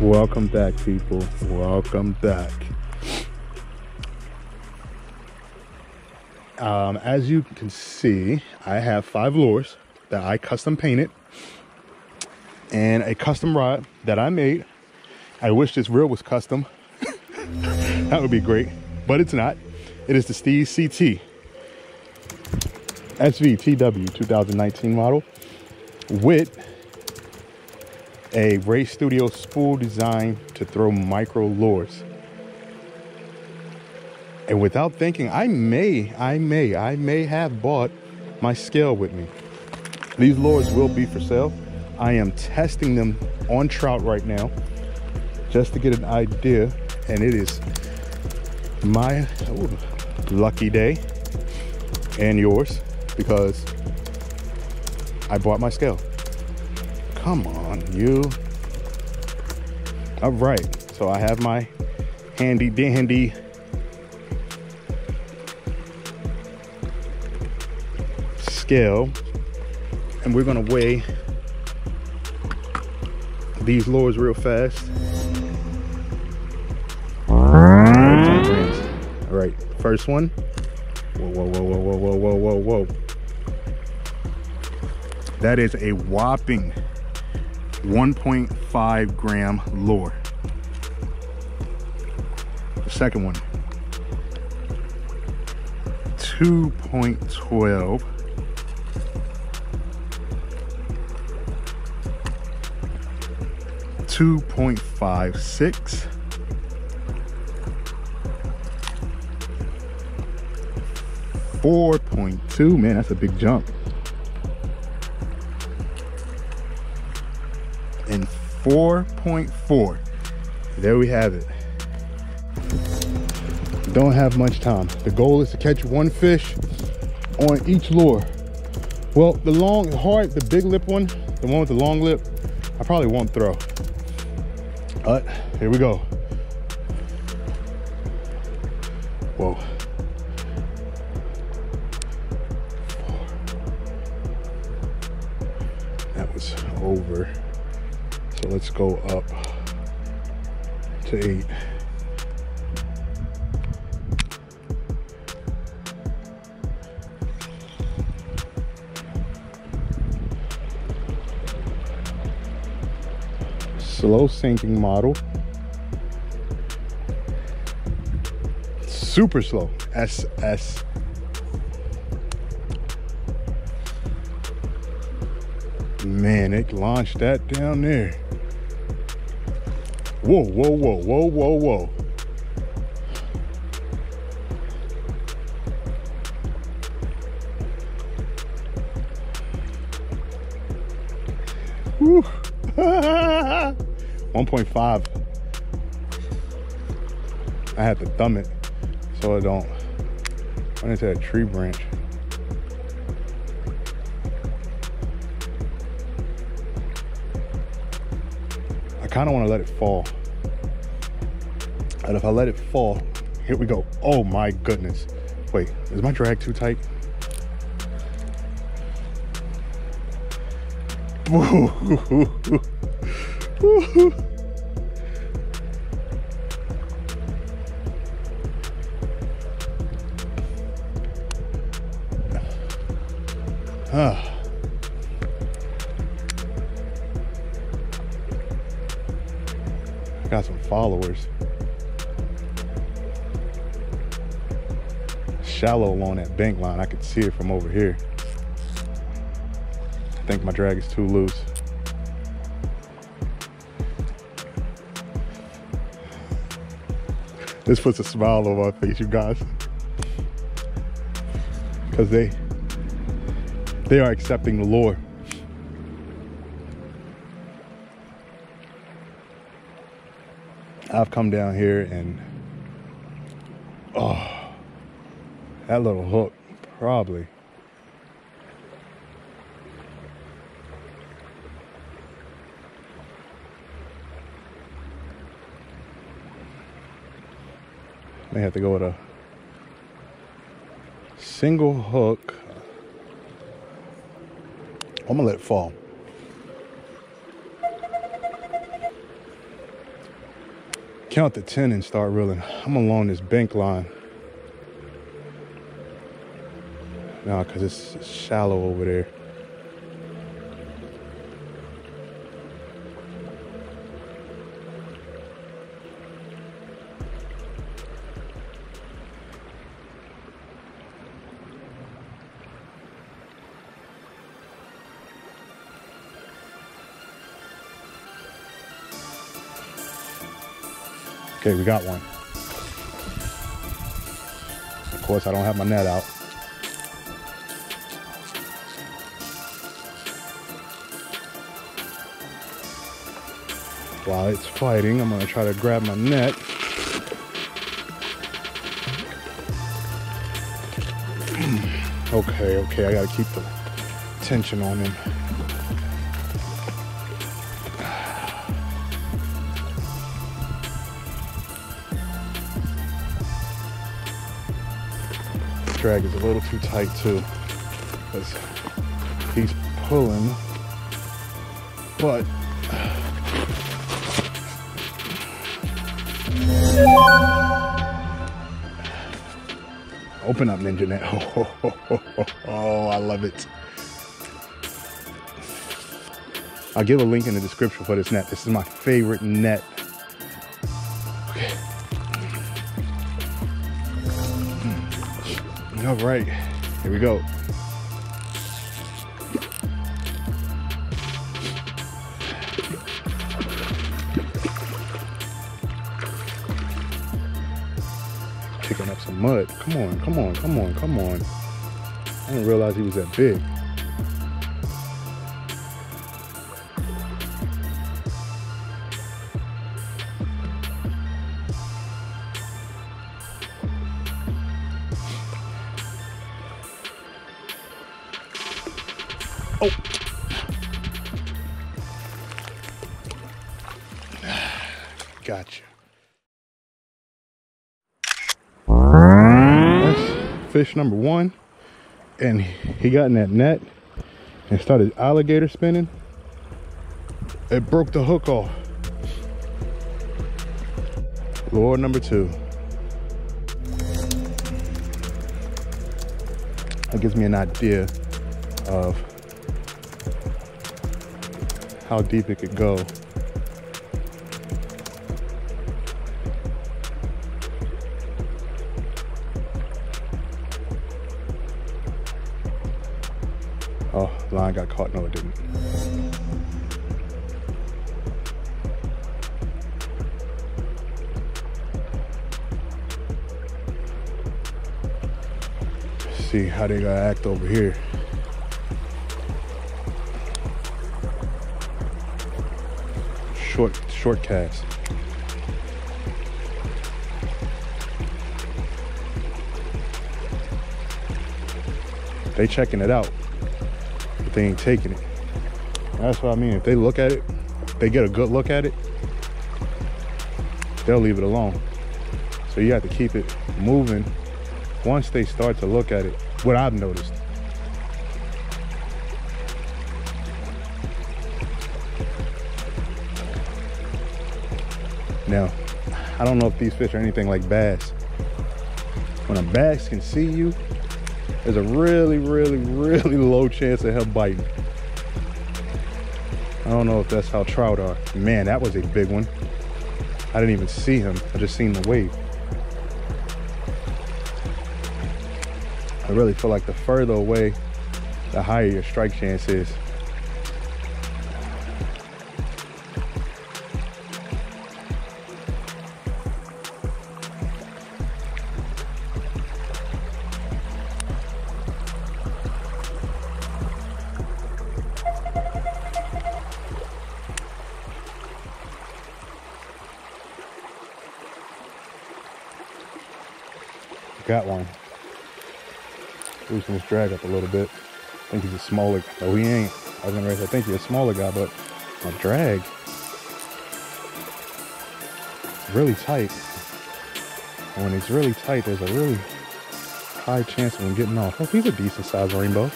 Welcome back, people. Welcome back. As you can see, I have 5 lures that I custom painted and a custom rod that I made. I wish this reel was custom. That would be great, but it's not. It is the Steez CT SVT W 2019 model with a Ray Studio spool designed to throw micro lures. And without thinking, I may have bought my scale with me. These lures will be for sale. I am testing them on trout right now just to get an idea. And it is my lucky day and yours, because I bought my scale. Come on, you. All right, so I have my handy dandy scale, and we're gonna weigh these lures real fast. All right, first one. Whoa, whoa, whoa, whoa, whoa, whoa, whoa, whoa. That is a whopping 1.5 gram lure. The second one, 2.12. Two point 5.6, 4.2, man, that's a big jump, and 4.4. There we have it. Don't have much time. The goal is to catch one fish on each lure. Well, the long, hard, the big lip one, the one with the long lip, I probably won't throw. But here we go. Whoa. 4. That was over. So let's go up to 8. Slow sinking model, super slow, SS. Man, it launched that down there. Whoa, whoa, whoa, whoa, whoa, whoa. Woo. 1.5. I had to thumb it so I don't run into that tree branch. I kind of want to let it fall. And if I let it fall, here we go. Oh my goodness. Wait, is my drag too tight? Got some followers. Shallow along that bank line. I could see it from over here. I think my drag is too loose. This puts a smile on my face, you guys, because they are accepting the lure. I've come down here and oh, that little hook probably. May have to go with a single hook. I'm gonna let it fall. count to 10 and start reeling. I'm along this bank line. Nah, because it's shallow over there. Okay, we got one. Of course, I don't have my net out. While it's fighting, I'm gonna try to grab my net. Okay, I gotta keep the tension on him. Drag is a little too tight too, because he's pulling, but open up, Ninja Net. Oh, I love it. I'll give a link in the description for this net. This is my favorite net. All right, here we go. Picking up some mud. Come on, come on, come on, come on. I didn't realize he was that big. Oh. Gotcha. That's fish number one. And he got in that net and started alligator spinning. It broke the hook off. Lure number two. That gives me an idea of how deep it could go. Oh, line got caught. No, it didn't. Let's see how they gotta act over here. Short cast. They checking it out, but they ain't taking it. That's what I mean. If they look at it, if they get a good look at it, they'll leave it alone. So you have to keep it moving once they start to look at it, what I've noticed. Now, I don't know if these fish are anything like bass. When a bass can see you, there's a really, really, really low chance of him biting. I don't know if that's how trout are. Man, that was a big one. I didn't even see him. I just seen the wave. I really feel like the further away, the higher your strike chance is. Got one. Loosen this drag up a little bit. I think he's a smaller guy. No, he ain't. I was gonna race. I think he's a smaller guy, but my drag is really tight. And when it's really tight, there's a really high chance of him getting off. Oh, he's a decent sized rainbow.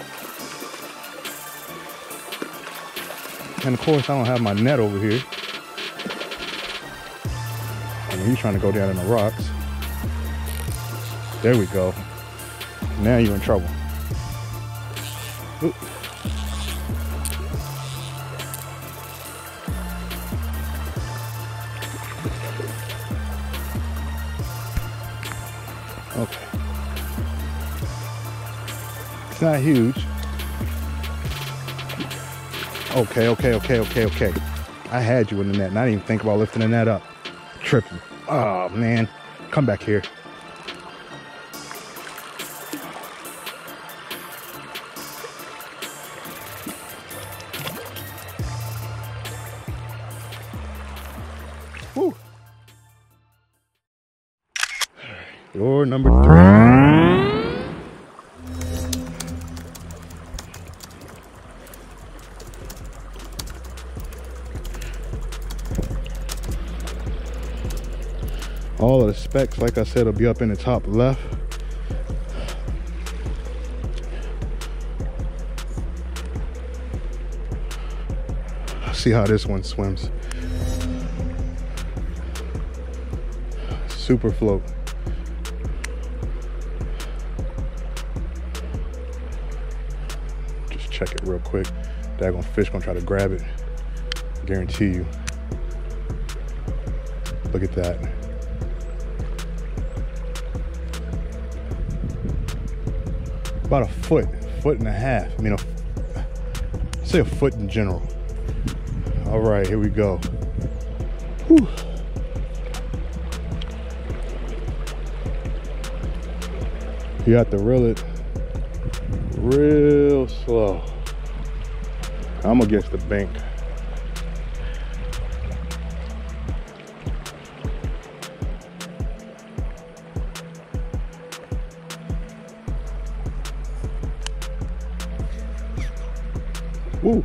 And of course, I don't have my net over here. and you're trying to go down in the rocks. There we go. Now you're in trouble. Oop. Okay. It's not huge. Okay. I had you in the net and I didn't even think about lifting the net up. Tripping. Oh man. Come back here. Woo. Lure number 3. All of the specs, like I said, will be up in the top left. I'll see how this one swims. Super float. Just check it real quick. Daggone fish gonna try to grab it. Guarantee you. Look at that. About a foot, foot and a half. I mean, say a foot in general. All right, here we go. Whew. You have to reel it real slow. I'm against the bank. Woo. I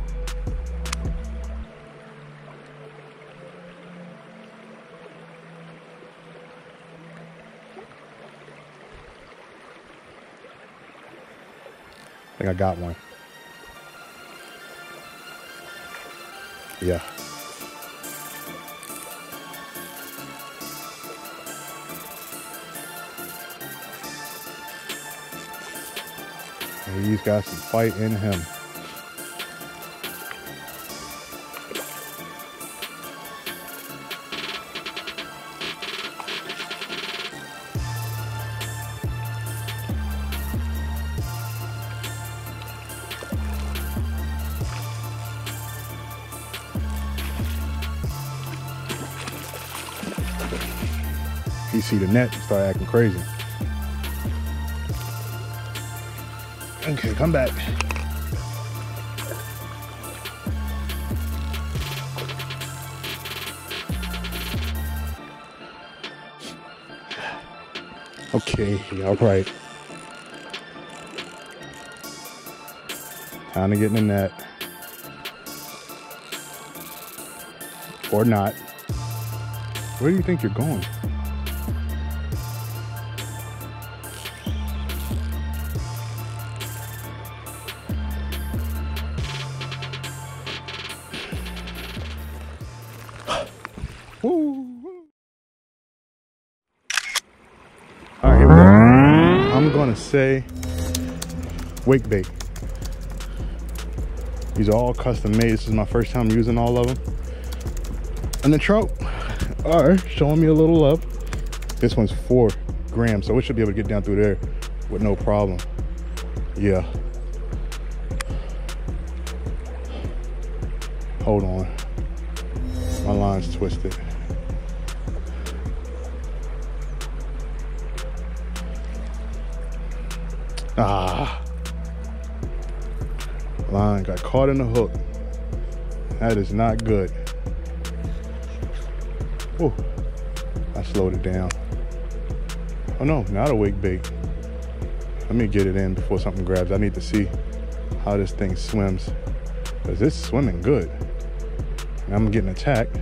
think I got one. Yeah. He's got some fight in him. You see the net, you start acting crazy. Okay, come back. Okay, all right. Time to get in the net. Or not. Where do you think you're going? Say wake bait. These are all custom made. This is my first time using all of them, and the trout are showing me a little love. This one's 4 grams, so it should be able to get down through there with no problem. Yeah, hold on, my line's twisted. Ah, line got caught in the hook. That is not good. Oh, I slowed it down. Oh no, not a wake bait. Let me get it in before something grabs. I need to see how this thing swims, because it's swimming good. And I'm getting attacked.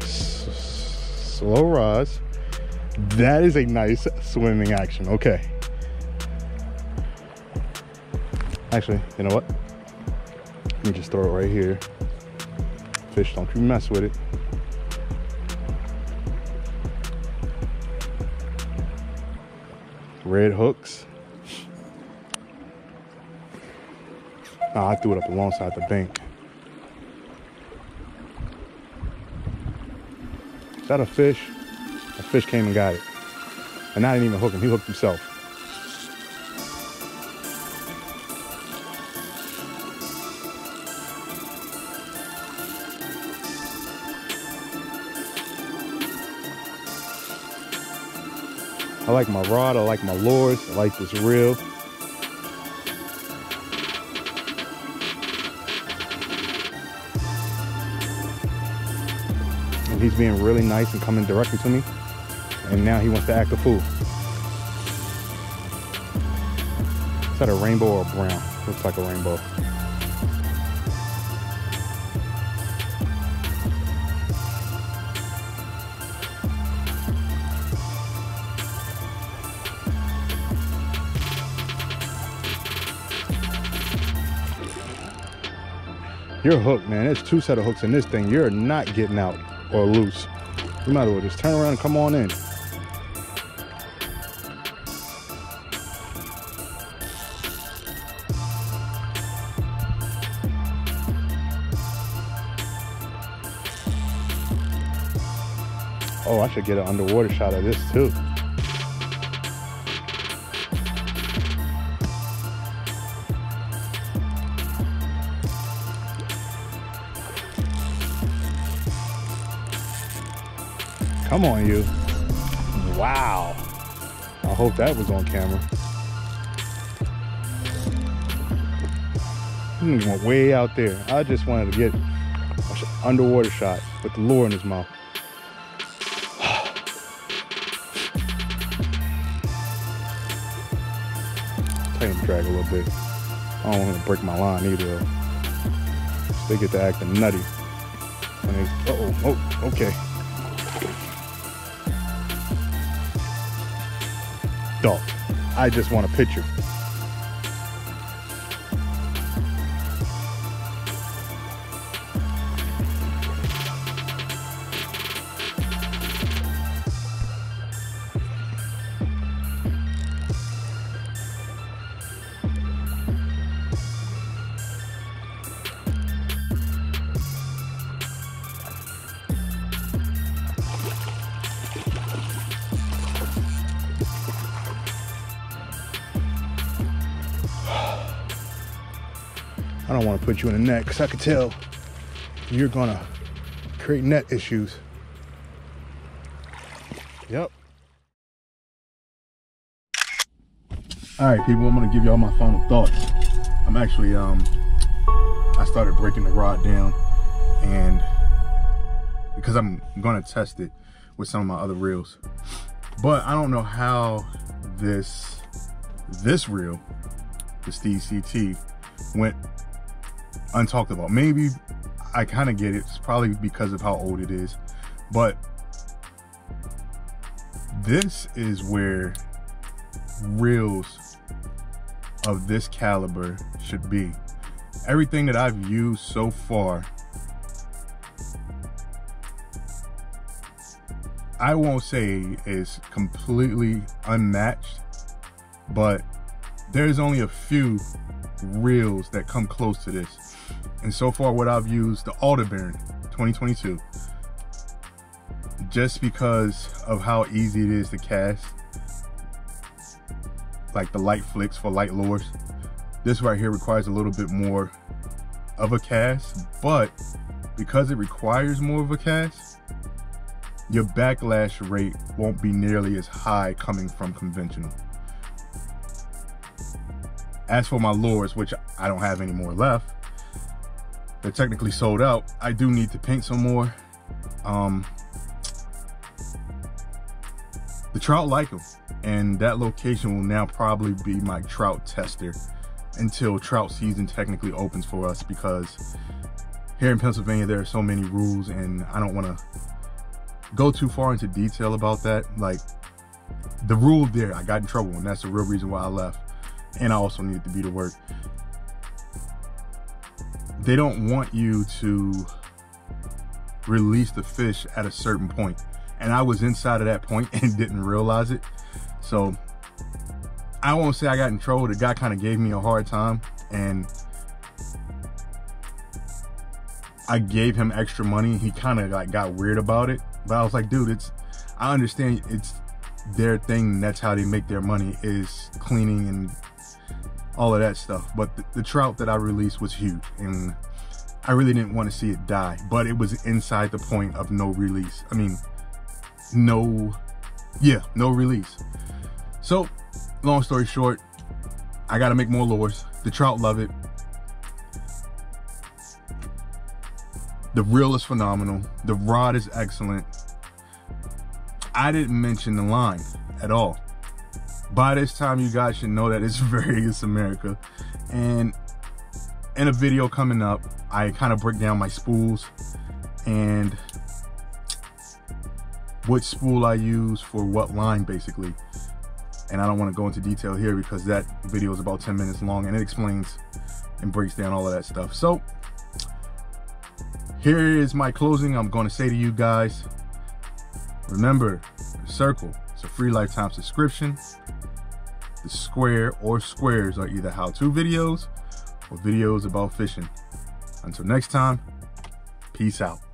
Slow rise. That is a nice swimming action. Okay. Actually, you know what? Let me just throw it right here. Fish, don't you mess with it. red hooks. Oh, I threw it up alongside the bank. Is that a fish? A fish came and got it. And I didn't even hook him, he hooked himself. I like my rod, I like my lures, I like this reel. And he's being really nice and coming directly to me. And now he wants to act a fool. Is that a rainbow or a brown? Looks like a rainbow. You're hooked, man. There's two set of hooks in this thing. You're not getting out or loose. You might as well just turn around and come on in. Oh, I should get an underwater shot of this too. Come on, you. Wow. I hope that was on camera. He went way out there. I just wanted to get an underwater shot with the lure in his mouth. Take him drag a little bit. I don't want him to break my line either. They get to acting nutty. Uh-oh, okay. Dog. I just want a picture. I don't want to put you in a net because I could tell you're gonna create net issues. Yep. All right, people, I'm gonna give y'all my final thoughts. I'm actually, I started breaking the rod down, and because I'm gonna test it with some of my other reels, but I don't know how this reel, the Steez CT, went untalked about. Maybe I kind of get it. It's probably because of how old it is, but this is where reels of this caliber should be. Everything that I've used so far, I won't say is completely unmatched, but there's only a few reels that come close to this. And so far what I've used, the Alder Baron 2022, just because of how easy it is to cast, like the light flicks for light lures. This right here requires a little bit more of a cast, but because it requires more of a cast, your backlash rate won't be nearly as high coming from conventional. As for my lures, which I don't have any more left, they're technically sold out. I do need to paint some more. The trout like them, and that location will now probably be my trout tester until trout season technically opens for us, because here in Pennsylvania, there are so many rules, and I don't want to go too far into detail about that. Like the rule there, I got in trouble, and that's the real reason why I left. And I also needed to be to work. They don't want you to release the fish at a certain point. And I was inside of that point and didn't realize it. So I won't say I got in trouble. The guy kind of gave me a hard time, and I gave him extra money. He kind of like got weird about it, but I was like, dude, I understand it's their thing. That's how they make their money, is cleaning and all of that stuff. But the trout that I released was huge, and I really didn't want to see it die, but it was inside the point of no release. I mean, no release. So long story short, I got to make more lures. The trout love it. The reel is phenomenal. The rod is excellent. I didn't mention the line at all. By this time, you guys should know that it's Varivas America. And in a video coming up, I kind of break down my spools and which spool I use for what line, basically. And I don't want to go into detail here because that video is about 10 minutes long, and it explains and breaks down all of that stuff. So here is my closing. I'm going to say to you guys, remember, the circle is a free lifetime subscription. The square or squares are either how-to videos or videos about fishing. Until next time, peace out.